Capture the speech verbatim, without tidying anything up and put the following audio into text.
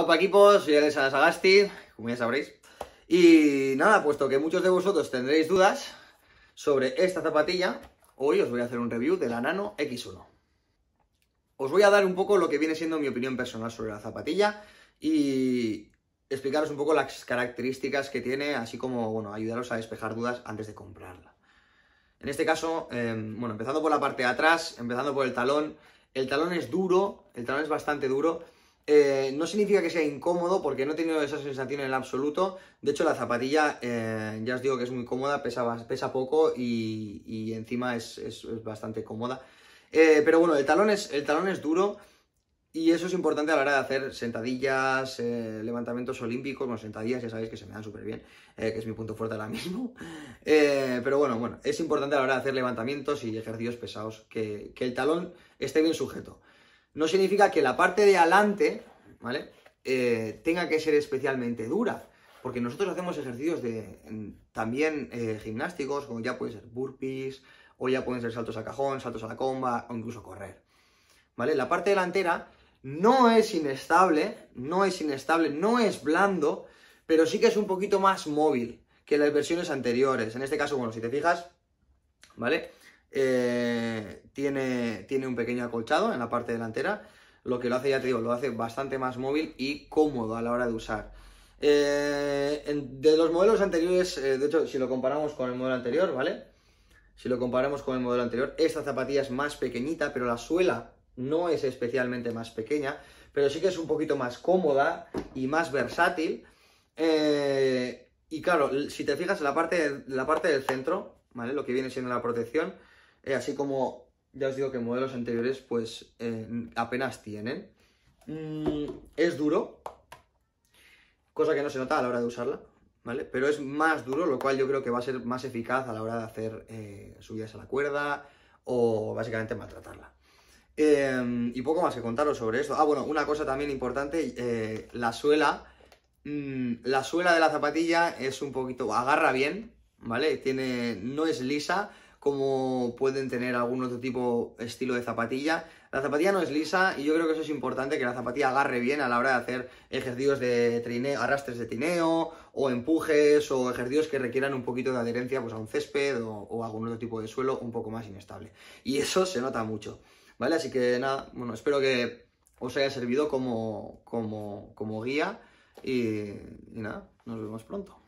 Hola equipos, soy Alexander Anasagasti, como ya sabréis. Y nada, puesto que muchos de vosotros tendréis dudas sobre esta zapatilla, hoy os voy a hacer un review de la Nano equis uno. Os voy a dar un poco lo que viene siendo mi opinión personal sobre la zapatilla y explicaros un poco las características que tiene, así como, bueno, ayudaros a despejar dudas antes de comprarla. En este caso, eh, bueno, empezando por la parte de atrás, empezando por el talón. El talón es duro, el talón es bastante duro. Eh, no significa que sea incómodo porque no he tenido esa sensación en el absoluto. De hecho, la zapatilla, eh, ya os digo que es muy cómoda, pesa, pesa poco y, y encima es, es, es bastante cómoda. Eh, pero bueno, el talón, es, el talón es duro y eso es importante a la hora de hacer sentadillas, eh, levantamientos olímpicos. Bueno, sentadillas ya sabéis que se me dan súper bien, eh, que es mi punto fuerte ahora mismo. Eh, pero bueno, bueno, es importante a la hora de hacer levantamientos y ejercicios pesados que, que el talón esté bien sujeto. No significa que la parte de adelante, ¿vale?, eh, tenga que ser especialmente dura, porque nosotros hacemos ejercicios de, en, también eh, gimnásticos, como ya pueden ser burpees, o ya pueden ser saltos a cajón, saltos a la comba, o incluso correr, ¿vale? La parte delantera no es inestable, no es inestable, no es blando, pero sí que es un poquito más móvil que las versiones anteriores. En este caso, bueno, si te fijas, ¿vale?, Eh, tiene, tiene un pequeño acolchado en la parte delantera, lo que lo hace, ya te digo, lo hace bastante más móvil y cómodo a la hora de usar. Eh, en, de los modelos anteriores, eh, de hecho, si lo comparamos con el modelo anterior, ¿vale? Si lo comparamos con el modelo anterior, esta zapatilla es más pequeñita, pero la suela no es especialmente más pequeña, pero sí que es un poquito más cómoda y más versátil. Eh, y claro, si te fijas en la parte, la parte del centro, ¿vale?, lo que viene siendo la protección, Eh, así como ya os digo que modelos anteriores pues eh, apenas tienen. Mm, es duro, cosa que no se nota a la hora de usarla, ¿vale? Pero es más duro, lo cual yo creo que va a ser más eficaz a la hora de hacer eh, subidas a la cuerda o básicamente maltratarla. Eh, y poco más que contaros sobre esto. Ah, bueno, una cosa también importante, eh, la suela. Mm, la suela de la zapatilla es un poquito, agarra bien, ¿vale? Tiene, no es lisa, como pueden tener algún otro tipo, estilo de zapatilla. La zapatilla no es lisa y yo creo que eso es importante, que la zapatilla agarre bien a la hora de hacer ejercicios de trineo, arrastres de trineo, o empujes, o ejercicios que requieran un poquito de adherencia pues, a un césped o, o algún otro tipo de suelo un poco más inestable. Y eso se nota mucho, ¿vale? Así que nada, bueno, espero que os haya servido como, como, como guía y, y nada, nos vemos pronto.